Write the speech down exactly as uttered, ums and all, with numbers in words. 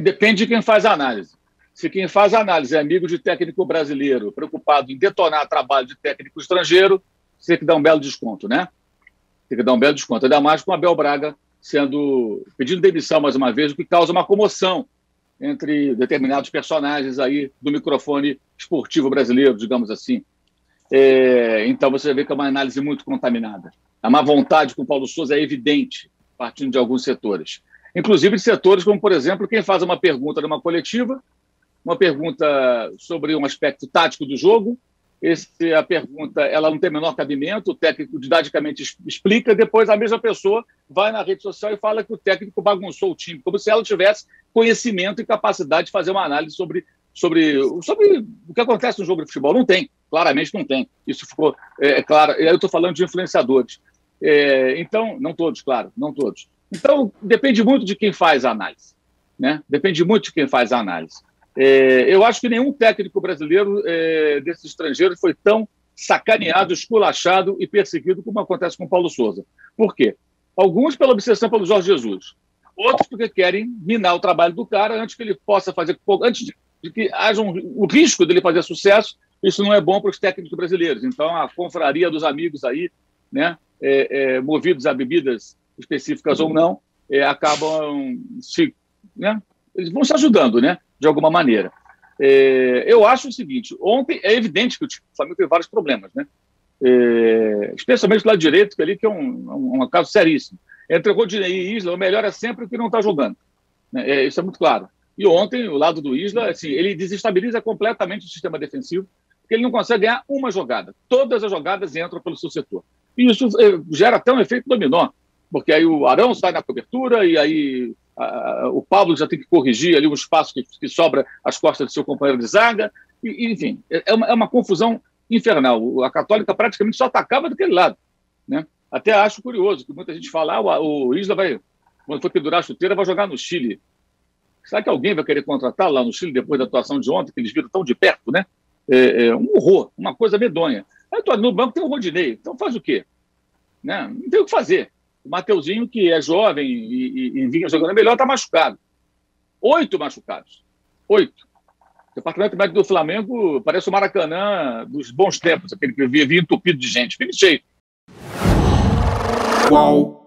Depende de quem faz a análise. Se quem faz a análise é amigo de técnico brasileiro, preocupado em detonar trabalho de técnico estrangeiro, você tem que dar um belo desconto, né? Tem que dar um belo desconto. Ainda mais com o Abel Braga sendo, pedindo demissão mais uma vez, o que causa uma comoção entre determinados personagens aí do microfone esportivo brasileiro, digamos assim. É, então você vê que é uma análise muito contaminada. A má vontade com o Paulo Sousa é evidente, partindo de alguns setores. Inclusive de setores como, por exemplo, quem faz uma pergunta numa coletiva, uma pergunta sobre um aspecto tático do jogo, esse, a pergunta ela não tem o menor cabimento, o técnico didaticamente explica, depois a mesma pessoa vai na rede social e fala que o técnico bagunçou o time, como se ela tivesse conhecimento e capacidade de fazer uma análise sobre, sobre, sobre o que acontece no jogo de futebol. Não tem, claramente não tem. Isso ficou é, claro. E aí eu estou falando de influenciadores. É, então, não todos, claro, não todos. Então, depende muito de quem faz a análise, né? Depende muito de quem faz a análise. É, eu acho que nenhum técnico brasileiro é, desses estrangeiros foi tão sacaneado, esculachado e perseguido como acontece com o Paulo Sousa. Por quê? Alguns pela obsessão pelo Jorge Jesus, outros porque querem minar o trabalho do cara antes que ele possa fazer, antes de que haja um, o risco dele fazer sucesso. Isso não é bom para os técnicos brasileiros. Então, a confraria dos amigos aí, né, é, é, movidos a bebidas específicas ou não, é, acabam se... né? Eles vão se ajudando, né, de alguma maneira. É, eu acho o seguinte, ontem é evidente que o Flamengo teve vários problemas, né? É, especialmente do lado direito, que, ali, que é um, um, um caso seríssimo. Entre Rodinei e Isla, o melhor é sempre o que não está jogando. É, isso é muito claro. E ontem, o lado do Isla, assim, ele desestabiliza completamente o sistema defensivo, porque ele não consegue ganhar uma jogada. Todas as jogadas entram pelo seu setor. E isso é, gera até um efeito dominó, porque aí o Arão sai na cobertura e aí a, o Paulo já tem que corrigir ali o espaço que, que sobra às costas do seu companheiro de zaga. E, enfim, é uma, é uma confusão infernal. A Católica praticamente só atacava daquele lado, né? Até acho curioso que muita gente fala, ah, o, o Isla vai, quando for pendurar a chuteira, vai jogar no Chile. Será que alguém vai querer contratar lá no Chile depois da atuação de ontem, que eles viram tão de perto, né? É, é, um horror, uma coisa medonha. Aí no banco tem o Rodinei, então faz o quê? Né? Não tem o que fazer. O Matheusinho, que é jovem e, e, e vinha jogando melhor, está machucado. Oito machucados. Oito. O departamento médico do Flamengo parece o Maracanã dos bons tempos, aquele que vivia entupido de gente. Fica cheio. Qual?